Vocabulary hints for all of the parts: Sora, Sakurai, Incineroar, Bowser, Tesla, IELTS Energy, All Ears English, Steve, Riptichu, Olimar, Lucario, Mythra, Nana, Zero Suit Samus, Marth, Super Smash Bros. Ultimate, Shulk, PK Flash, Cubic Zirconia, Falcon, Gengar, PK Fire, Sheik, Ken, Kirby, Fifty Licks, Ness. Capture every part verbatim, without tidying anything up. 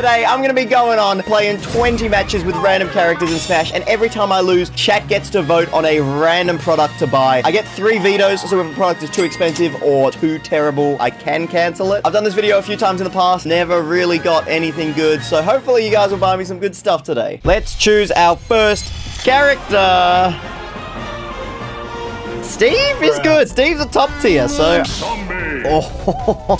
Today, I'm going to be going on playing twenty matches with random characters in Smash, and every time I lose, chat gets to vote on a random product to buy. I get three vetoes, so if a product is too expensive or too terrible, I can cancel it. I've done this video a few times in the past, never really got anything good, so hopefully you guys will buy me some good stuff today. Let's choose our first character. Steve is good. Steve's a top tier, so... Oh,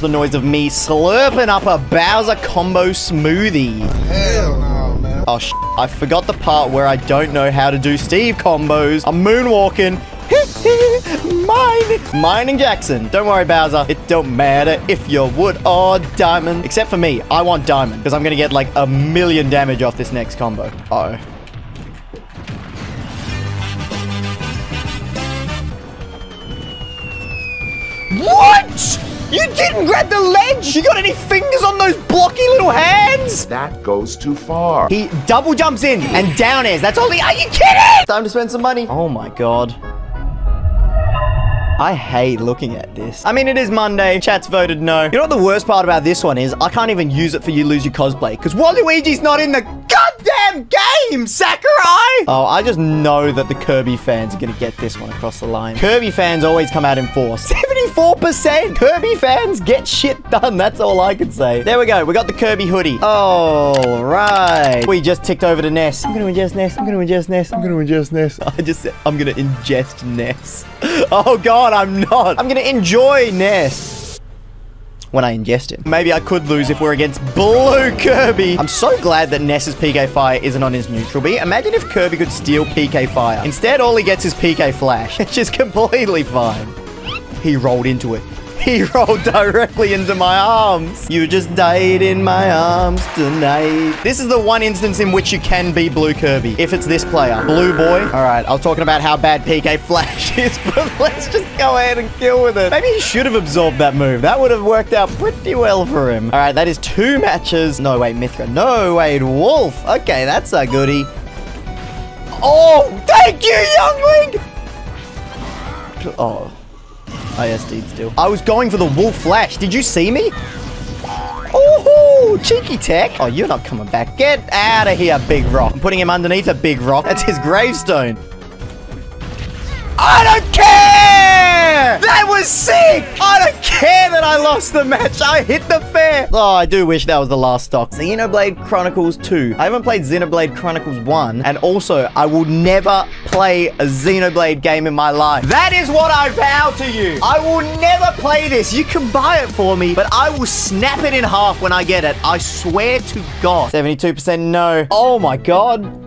the noise of me slurping up a Bowser combo smoothie. Hell no, man. Oh, sh I forgot the part where I don't know how to do Steve combos. I'm moonwalking. Mine. Mine and Jackson. Don't worry, Bowser. It don't matter if you're wood or diamond. Except for me. I want diamond, because I'm going to get like a million damage off this next combo. Uh-oh. What? You didn't grab the ledge? You got any fingers on those blocky little hands? That goes too far. He double jumps in and down airs. That's all he... Are you kidding? Time to spend some money. Oh my god. I hate looking at this. I mean, it is Monday. Chat's voted no. You know what the worst part about this one is? I can't even use it for you lose your cosplay, because Waluigi's not in the goddamn game, Sakurai! Oh, I just know that the Kirby fans are going to get this one across the line. Kirby fans always come out in force. seventy-four percent Kirby fans get shit done. That's all I can say. There we go. We got the Kirby hoodie. All right. We just ticked over to Ness. I'm going to ingest Ness. I'm going to ingest Ness. I'm going to ingest Ness. I just said, I'm going to ingest Ness. Oh, God. I'm not. I'm gonna enjoy Ness when I ingest him. Maybe I could lose if we're against Blue Kirby. I'm so glad that Ness's P K Fire isn't on his neutral B. Imagine if Kirby could steal P K Fire. Instead, all he gets is P K Flash, which is completely fine. He rolled into it. He rolled directly into my arms. You just died in my arms tonight. This is the one instance in which you can be Blue Kirby. If it's this player. Blue boy. All right, I was talking about how bad P K Flash is, but let's just go ahead and kill with it. Maybe he should have absorbed that move. That would have worked out pretty well for him. All right, that is two matches. No, wait, Mythra. No, wait, Wolf. Okay, that's a goodie. Oh, thank you, youngling. Oh. I S D'd still. I was going for the Wolf Flash. Did you see me? Oh, cheeky tech. Oh, you're not coming back. Get out of here, big rock. I'm putting him underneath a big rock. That's his gravestone. I don't care! That was sick! I don't care that I lost the match. I hit the fair. Oh, I do wish that was the last stock. Xenoblade Chronicles two. I haven't played Xenoblade Chronicles one. And also, I will never play a Xenoblade game in my life. That is what I vow to you. I will never play this. You can buy it for me, but I will snap it in half when I get it. I swear to God. seventy-two percent no. Oh my God.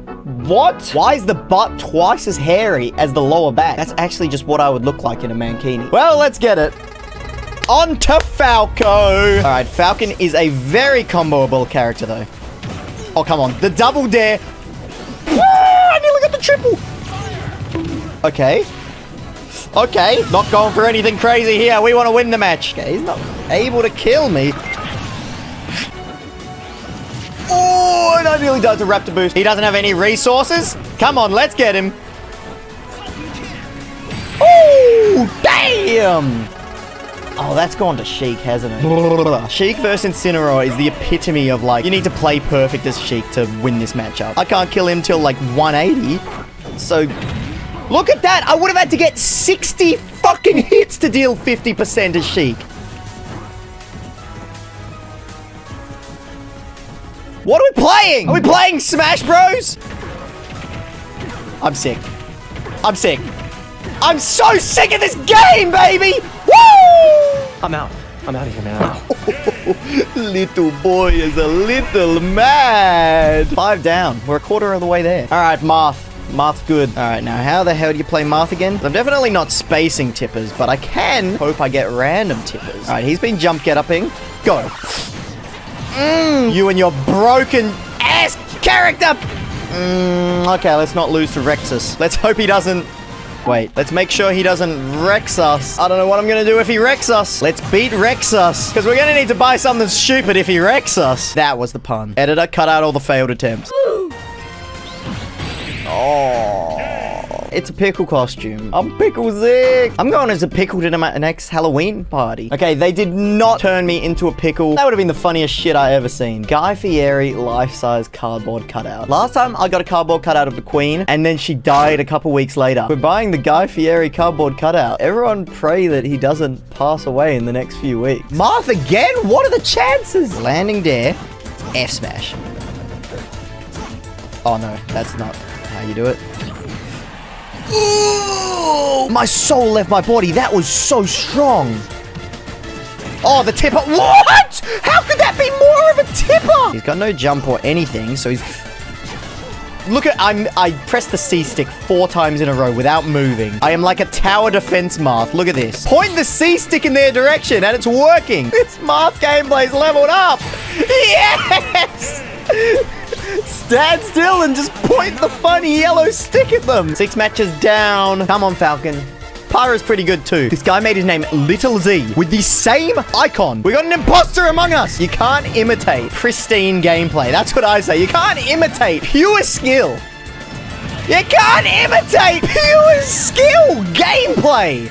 What? Why is the butt twice as hairy as the lower back? That's actually just what I would look like in a mankini. Well, let's get it. On to Falco. All right, Falcon is a very comboable character, though. Oh, come on. The double dare. Ah, I nearly got the triple. Okay. Okay. Not going for anything crazy here. We want to win the match. Okay, he's not able to kill me. Oh, and I nearly died to Raptor Boost. He doesn't have any resources. Come on, let's get him. Oh, damn. Oh, that's gone to Sheik, hasn't it? Sheik versus Incineroar is the epitome of, like, you need to play perfect as Sheik to win this matchup. I can't kill him till, like, one eighty. So, look at that. I would have had to get sixty fucking hits to deal fifty percent as Sheik. What are we playing? Are we playing Smash Bros? I'm sick. I'm sick. I'm so sick of this game, baby! Woo! I'm out. I'm out of here, man. Little boy is a little mad. Five down. We're a quarter of the way there. All right, Marth. Marth's good. All right, now, how the hell do you play Marth again? I'm definitely not spacing tippers, but I can hope I get random tippers. All right, he's been jump get-upping. Go. Mm, you and your broken ass character. Mm, okay, let's not lose to Rexus. Let's hope he doesn't. Wait, let's make sure he doesn't Rex us. I don't know what I'm going to do if he wrecks us. Let's beat Rexus, because we're going to need to buy something stupid if he wrecks us. That was the pun. Editor, cut out all the failed attempts. Oh, It's a pickle costume. I'm Pickle Zig. I'm going as a pickle to the next Halloween party. Okay, they did not turn me into a pickle. That would have been the funniest shit I ever seen. Guy Fieri life-size cardboard cutout. Last time I got a cardboard cutout of the Queen and then she died a couple weeks later. We're buying the Guy Fieri cardboard cutout. Everyone pray that he doesn't pass away in the next few weeks. Marth again? What are the chances? Landing there. F smash. Oh no, that's not how you do it. Ooh, my soul left my body. That was so strong. Oh, the tipper. What? How could that be more of a tipper? He's got no jump or anything, so he's... Look at... I'm, I pressed the C stick four times in a row without moving. I am like a tower defense Marth. Look at this. Point the C stick in their direction, and it's working. This Marth gameplay's leveled up. Yes! Stand still and just point the funny yellow stick at them. Six matches down. Come on, Falcon. Pyra's pretty good too. This guy made his name Little Z with the same icon. We got an imposter among us. You can't imitate pristine gameplay. That's what I say. You can't imitate pure skill. You can't imitate pure skill gameplay.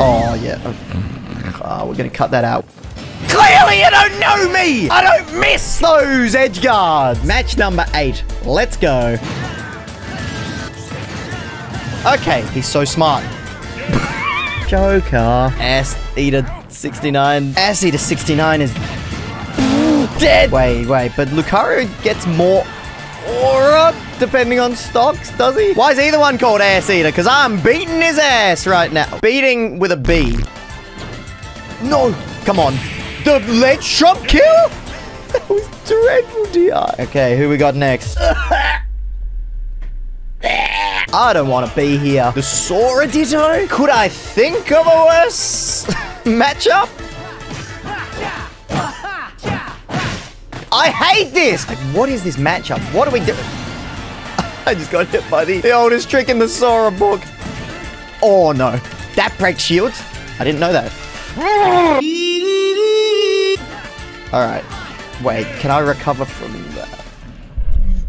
Oh, yeah. Oh, we're going to cut that out. Clearly you don't know me! I don't miss those edge guards! Match number eight. Let's go. Okay, he's so smart. Joker. Ass Eater sixty-nine. Ass Eater sixty-nine is dead. Wait, wait, but Lucario gets more aura depending on stocks, does he? Why is either one called Ass Eater? Because I'm beating his ass right now. Beating with a B. No, come on. The ledge shop kill? That was dreadful, D I. Okay, who we got next? I don't want to be here. The Sora Ditto? Could I think of a worse matchup? I hate this! Like, what is this matchup? What are we doing? I just got hit by the, the oldest trick in the Sora book. Oh no. That breaks shields? I didn't know that. Alright, wait, can I recover from that?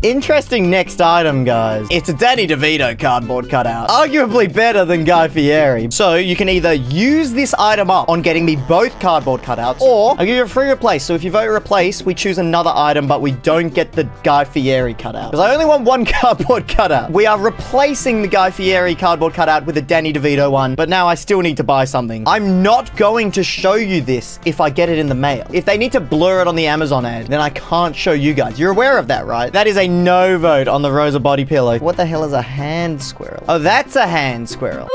Interesting next item, guys. It's a Danny DeVito cardboard cutout. Arguably better than Guy Fieri. So, you can either use this item up on getting me both cardboard cutouts, or I'll give you a free replace. So, if you vote replace, we choose another item, but we don't get the Guy Fieri cutout. Because I only want one cardboard cutout. We are replacing the Guy Fieri cardboard cutout with a Danny DeVito one, but now I still need to buy something. I'm not going to show you this if I get it in the mail. If they need to blur it on the Amazon ad, then I can't show you guys. You're aware of that, right? That is a no vote on the Rosa body pillow. What the hell is a hand squirrel? Oh, that's a hand squirrel.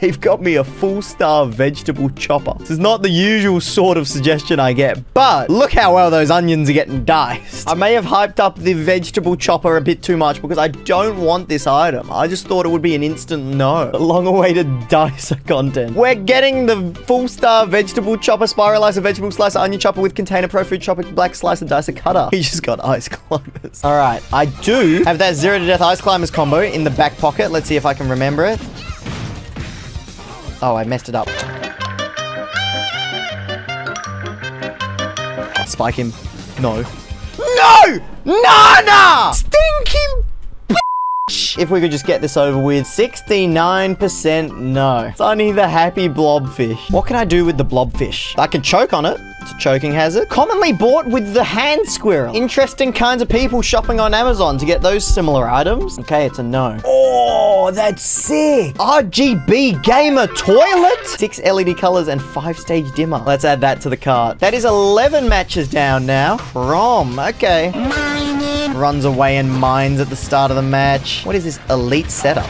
They've got me a full star vegetable chopper. This is not the usual sort of suggestion I get, but look how well those onions are getting diced. I may have hyped up the vegetable chopper a bit too much because I don't want this item. I just thought it would be an instant no. A long-awaited dicer content. We're getting the full star vegetable chopper, spiralizer, vegetable slicer, onion chopper with container, pro food chopper, black slicer, dicer cutter. He just got Ice Climbers. All right. I do have that zero to death Ice Climbers combo in the back pocket. Let's see if I can remember it. Oh, I messed it up. Spike him. No. No! Nana! Stinking bitch! If we could just get this over with. sixty-nine percent no. Sunny the happy blobfish. What can I do with the blobfish? I can choke on it. It's a choking hazard. Commonly bought with the hand squirrel. Interesting kinds of people shopping on Amazon to get those similar items. Okay, it's a no. Oh, that's sick. R G B gamer toilet. Six L E D colors and five stage dimmer. Let's add that to the cart. That is eleven matches down now. From, okay. Mining. Runs away and mines at the start of the match. What is this elite setup?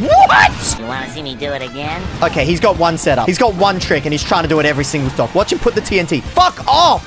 What? You want to see me do it again? Okay, he's got one setup. He's got one trick, and he's trying to do it every single stop. Watch him put the T N T. Fuck off!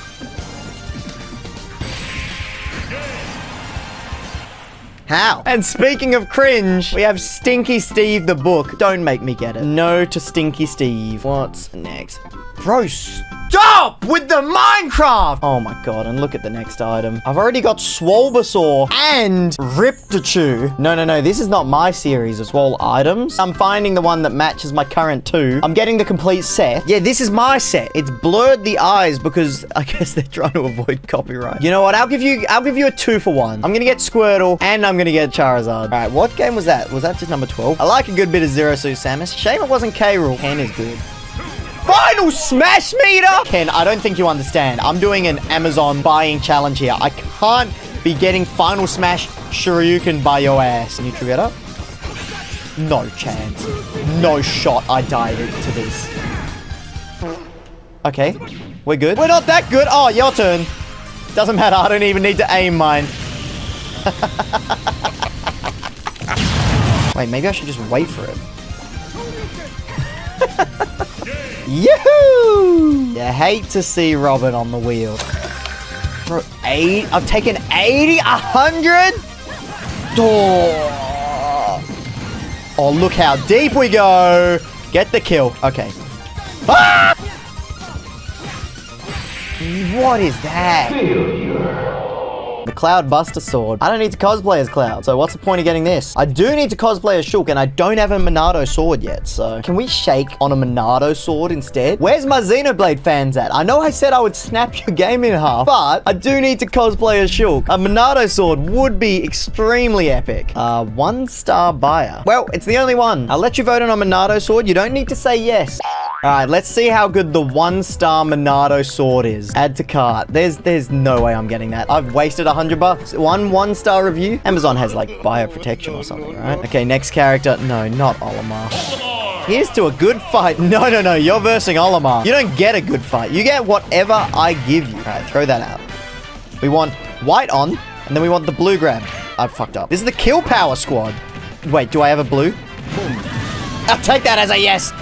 How? And speaking of cringe, we have Stinky Steve the book. Don't make me get it. No to Stinky Steve. What's next? Bro, stop with the Minecraft! Oh my god, and look at the next item. I've already got Swolbasaur and Riptichu. No, no, no, this is not my series of Swole items. I'm finding the one that matches my current two. I'm getting the complete set. Yeah, this is my set. It's blurred the eyes because I guess they're trying to avoid copyright. You know what? I'll give you I'll give you a two for one. I'm gonna get Squirtle and I'm gonna gonna get Charizard. Alright, what game was that? Was that just number twelve? I like a good bit of Zero Suit Samus. Shame it wasn't K-Rule. Ken is good. Final Smash Meter! Ken, I don't think you understand. I'm doing an Amazon buying challenge here. I can't be getting Final Smash Shoryuken by your ass. Can you trigger it up? No chance. No shot I died to this. Okay. We're good. We're not that good. Oh, your turn. Doesn't matter. I don't even need to aim mine. Wait, maybe I should just wait for it. Yahoo! You hate to see Robin on the wheel. Bro, eight. I've taken eighty, a hundred. Oh. Oh, look how deep we go. Get the kill. Okay. Ah! What is that? Failure. The Cloud Buster Sword. I don't need to cosplay as Cloud, so what's the point of getting this? I do need to cosplay as Shulk, and I don't have a Monado Sword yet, so... Can we shake on a Monado Sword instead? Where's my Xenoblade fans at? I know I said I would snap your game in half, but I do need to cosplay as Shulk. A Monado Sword would be extremely epic. Uh, one-star buyer. Well, it's the only one. I'll let you vote on a Monado Sword. You don't need to say yes. Alright, let's see how good the one-star Monado Sword is. Add to cart. There's there's no way I'm getting that. I've wasted a hundred bucks. One one-star review. Amazon has, like, bio protection or something, right? Okay, next character. No, not Olimar. Here's to a good fight. No, no, no. You're versing Olimar. You don't get a good fight. You get whatever I give you. Alright, throw that out. We want white on, and then we want the blue grab. I've fucked up. This is the Kill Power Squad. Wait, do I have a blue? I'll take that as a yes.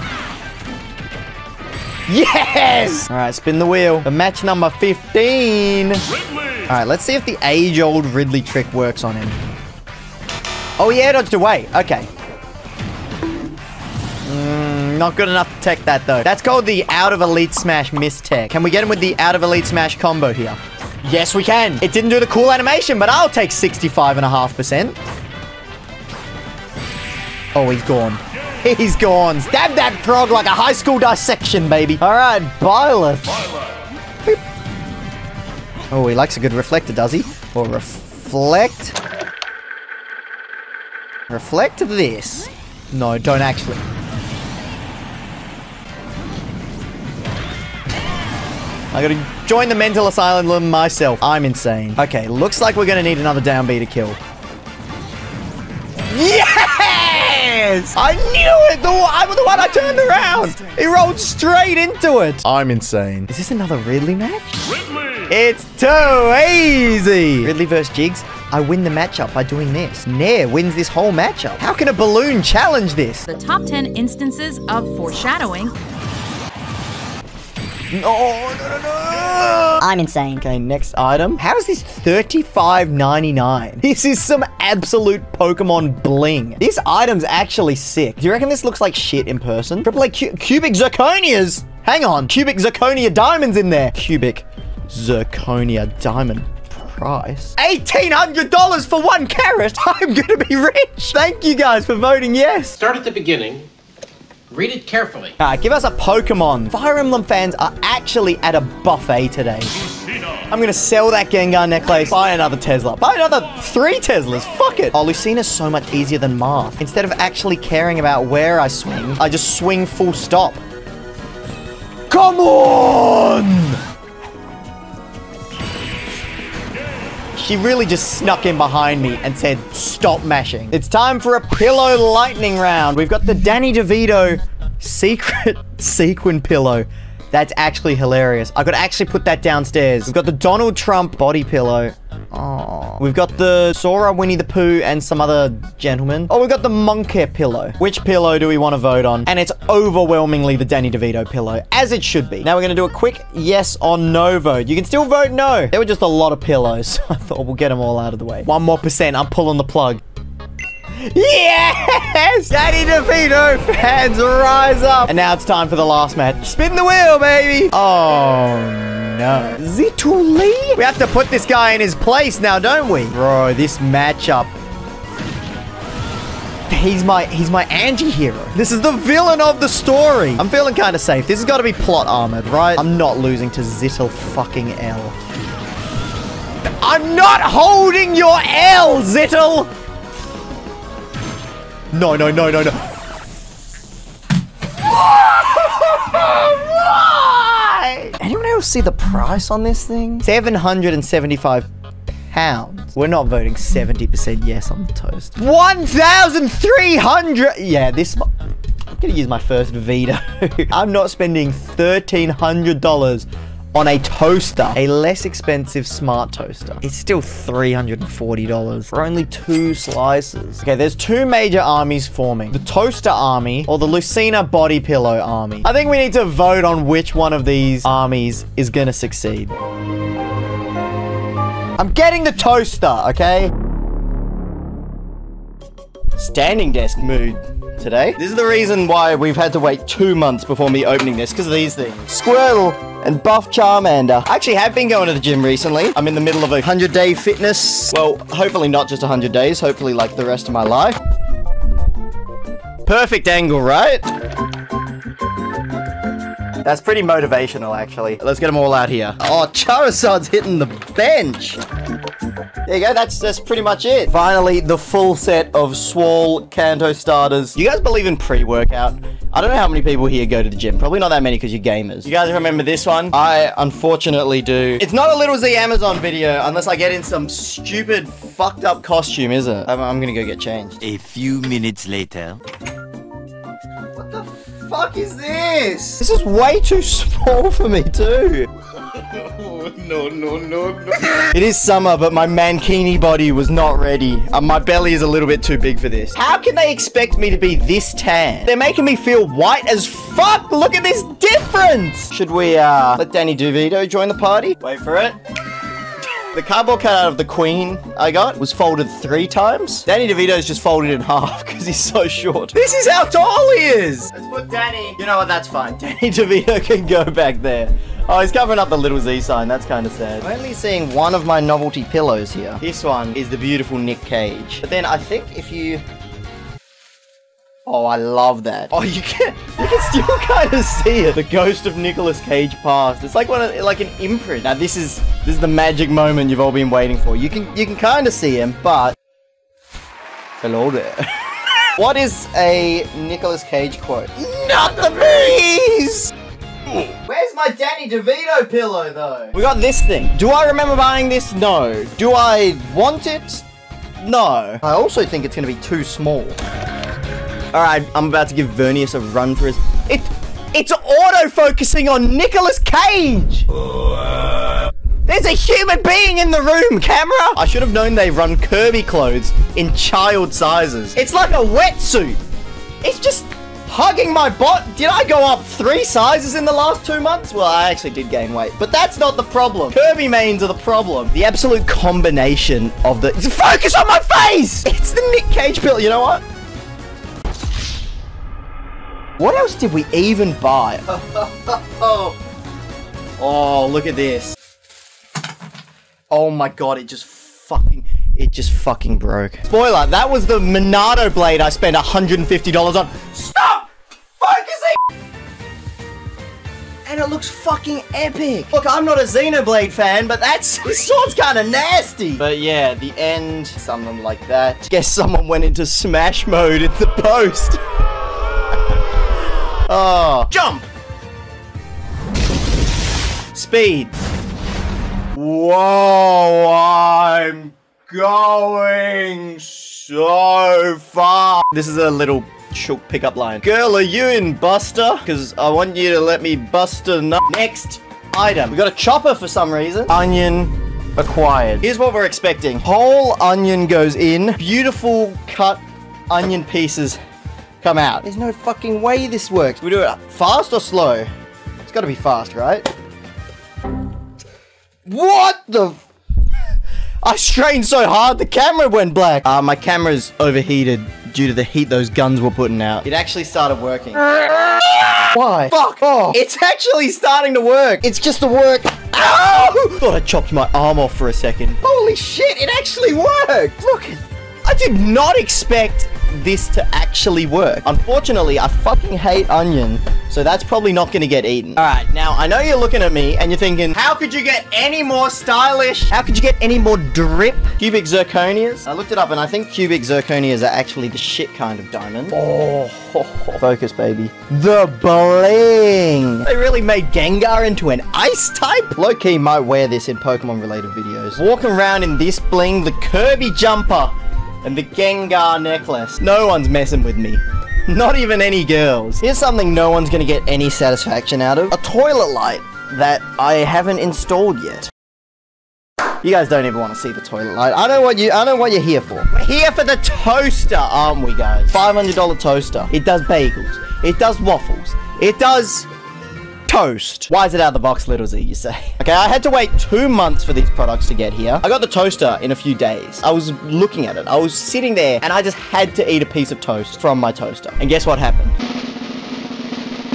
Yes! All right, spin the wheel. The match number fifteen. Ridley. All right, let's see if the age-old Ridley trick works on him. Oh, yeah, dodged away. Okay. Mm, not good enough to tech that, though. That's called the Out of Elite Smash Miss Tech. Can we get him with the Out of Elite Smash combo here? Yes, we can. It didn't do the cool animation, but I'll take sixty-five and a half percent. Oh, he's gone. He's gone. Stab that frog like a high school dissection, baby. All right, Byleth. Oh, he likes a good reflector, does he? Or reflect. Reflect this. No, don't actually. I gotta join the mental asylum myself. I'm insane. Okay, looks like we're gonna need another downbeat to kill. Yes! I knew it! The, I'm the one I turned around! He rolled straight into it! I'm insane. Is this another Ridley match? Ridley. It's too easy! Ridley versus Jigs. I win the matchup by doing this. Nair wins this whole matchup. How can a balloon challenge this? The top ten instances of foreshadowing. No, no, no, no. I'm insane. Okay, next item. How is this thirty-five ninety-nine? This is some absolute Pokemon bling. This item's actually sick. Do you reckon this looks like shit in person? Triple A cu Cubic Zirconias. Hang on. Cubic Zirconia Diamond's in there. Cubic Zirconia Diamond. Price. eighteen hundred dollars for one carat. I'm gonna be rich. Thank you guys for voting yes. Start at the beginning. Read it carefully. All right, give us a Pokemon. Fire Emblem fans are actually at a buffet today. I'm going to sell that Gengar necklace. Buy another Tesla. Buy another three Teslas. Fuck it. Oh, Lucina's so much easier than Marth. Instead of actually caring about where I swing, I just swing full stop. Come on! She really just snuck in behind me and said, stop mashing. It's time for a pillow lightning round. We've got the Danny DeVito secret sequin pillow. That's actually hilarious. I could actually put that downstairs. We've got the Donald Trump body pillow. Oh. We've got the Sora, Winnie the Pooh, and some other gentleman. Oh, we've got the Monkey pillow. Which pillow do we want to vote on? And it's overwhelmingly the Danny DeVito pillow, as it should be. Now we're going to do a quick yes or no vote. You can still vote no. There were just a lot of pillows, so I thought we'll get them all out of the way. One more percent. I'm pulling the plug. Yes! Danny DeVito fans, rise up! And now it's time for the last match. Spin the wheel, baby! Oh, no. Zituli? We have to put this guy in his place now, don't we? Bro, this matchup. He's my, he's my anti-hero. This is the villain of the story. I'm feeling kind of safe. This has got to be plot armored, right? I'm not losing to Zittle fucking L. I'm not holding your L, Zittle! No, no, no, no, no. Why? Anyone else see the price on this thing? seven hundred seventy-five pounds. We're not voting seventy percent yes on the toast. one thousand three hundred. Yeah, this... I'm gonna use my first veto. I'm not spending one thousand three hundred dollars on a toaster. A less expensive smart toaster. It's still three hundred forty dollars for only two slices. Okay, there's two major armies forming. The toaster army or the Lucina body pillow army. I think we need to vote on which one of these armies is gonna succeed. I'm getting the toaster, okay? Standing desk mood today. This is the reason why we've had to wait two months before me opening this, because of these things. Squirtle and Buff Charmander. I actually have been going to the gym recently. I'm in the middle of a hundred day fitness. Well, hopefully not just one hundred days. Hopefully like the rest of my life. Perfect angle, right? That's pretty motivational, actually. Let's get them all out here. Oh, Charizard's hitting the bench. There you go, that's that's pretty much it. Finally, the full set of Swole Kanto starters. You guys believe in pre-workout? I don't know how many people here go to the gym. Probably not that many because you're gamers. You guys remember this one? I unfortunately do. It's not a Little Z Amazon video unless I get in some stupid fucked up costume, is it? I'm, I'm gonna go get changed. A few minutes later. What the fuck is this? This is way too small for me too. No, no, no, no. It is summer, but my mankini body was not ready. Uh, my belly is a little bit too big for this. How can they expect me to be this tan? They're making me feel white as fuck. Look at this difference. Should we uh, let Danny DeVito join the party? Wait for it. The cardboard cutout of the Queen I got was folded three times. Danny DeVito's just folded in half because he's so short. This is how tall he is. Let's put Danny. You know what? That's fine. Danny DeVito can go back there. Oh, he's covering up the Little Z sign. That's kind of sad. I'm only seeing one of my novelty pillows here. This one is the beautiful Nick Cage. But then I think if you... Oh, I love that. Oh, you can you can still kind of see it. The ghost of Nicolas Cage passed. It's like one of, like an imprint. Now this is this is the magic moment you've all been waiting for. You can you can kind of see him, but hello there. What is a Nicolas Cage quote? Not the bees. Where's my Danny DeVito pillow, though? We got this thing. Do I remember buying this? No. Do I want it? No. I also think it's going to be too small. All right, I'm about to give Vernius a run for his... It, it's auto-focusing on Nicolas Cage! There's a human being in the room, camera! I should have known they run Kirby clothes in child sizes. It's like a wetsuit. It's just... hugging my bot. Did I go up three sizes in the last two months? Well, I actually did gain weight, but that's not the problem. Kirby mains are the problem. The absolute combination of the... Focus on my face! It's the Nick Cage pill. You know what? What else did we even buy? Oh, look at this. Oh my God, it just fucking... It just fucking broke. Spoiler, that was the Monado blade I spent one hundred fifty dollars on. Stop focusing! And it looks fucking epic. Look, I'm not a Xenoblade fan, but that's... This sword's kind of nasty. But yeah, the end, something like that. Guess someone went into smash mode at the post. Oh. Jump! Speed. Whoa, I'm... going so far. This is a little Shulk pickup line. Girl, are you in Buster? Because I want you to let me bust a nut. Next item. We got a chopper for some reason. Onion acquired. Here's what we're expecting. Whole onion goes in. Beautiful cut onion pieces come out. There's no fucking way this works. We do it fast or slow? It's got to be fast, right? What the... I strained so hard, the camera went black. Uh, my camera's overheated due to the heat those guns were putting out. It actually started working. Why? Fuck off. It's actually starting to work. It's just the work. Ow! Thought I chopped my arm off for a second. Holy shit, it actually worked. Look, I did not expect this to actually work. Unfortunately, I fucking hate onion, so that's probably not gonna get eaten. All right, now I know you're looking at me and you're thinking, how could you get any more stylish? How could you get any more drip? Cubic Zirconias. I looked it up and I think Cubic Zirconias are actually the shit kind of diamond. Oh, ho, ho. Focus, baby. The bling. They really made Gengar into an ice type? Low-key might wear this in Pokemon-related videos. Walking around in this bling, the Kirby jumper and the Gengar necklace. No one's messing with me. Not even any girls. Here's something no one's gonna get any satisfaction out of. A toilet light that I haven't installed yet. You guys don't even want to see the toilet light. I know what you I know what you're here for. We're here for the toaster, aren't we, guys? five hundred dollar toaster. It does bagels. It does waffles. It does toast. Why is it out of the box, Little Z, you say? Okay, I had to wait two months for these products to get here. I got the toaster in a few days. I was looking at it. I was sitting there and I just had to eat a piece of toast from my toaster. And guess what happened?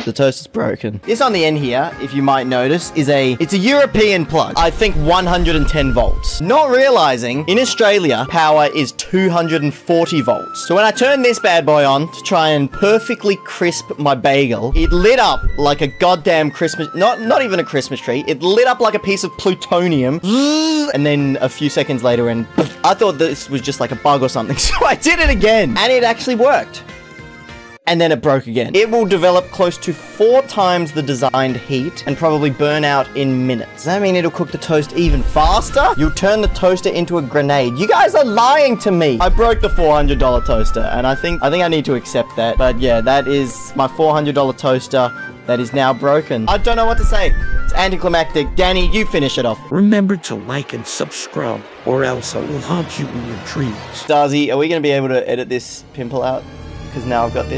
The toaster's broken. This on the end here, if you might notice, is a, it's a European plug. I think one hundred ten volts. Not realizing in Australia, power is two hundred forty volts. So when I turned this bad boy on to try and perfectly crisp my bagel, it lit up like a goddamn Christmas, not, not even a Christmas tree. It lit up like a piece of plutonium. And then a few seconds later, and I thought this was just like a bug or something. So I did it again and it actually worked. And then it broke again. It will develop close to four times the designed heat and probably burn out in minutes. Does that mean it'll cook the toast even faster? You'll turn the toaster into a grenade. You guys are lying to me. I broke the four hundred dollar toaster and I think I think I need to accept that. But yeah, that is my four hundred dollar toaster that is now broken. I don't know what to say. It's anticlimactic. Danny, you finish it off. Remember to like and subscribe or else I will haunt you in your dreams. Darcy, are we gonna be able to edit this pimple out? Because now I've got this.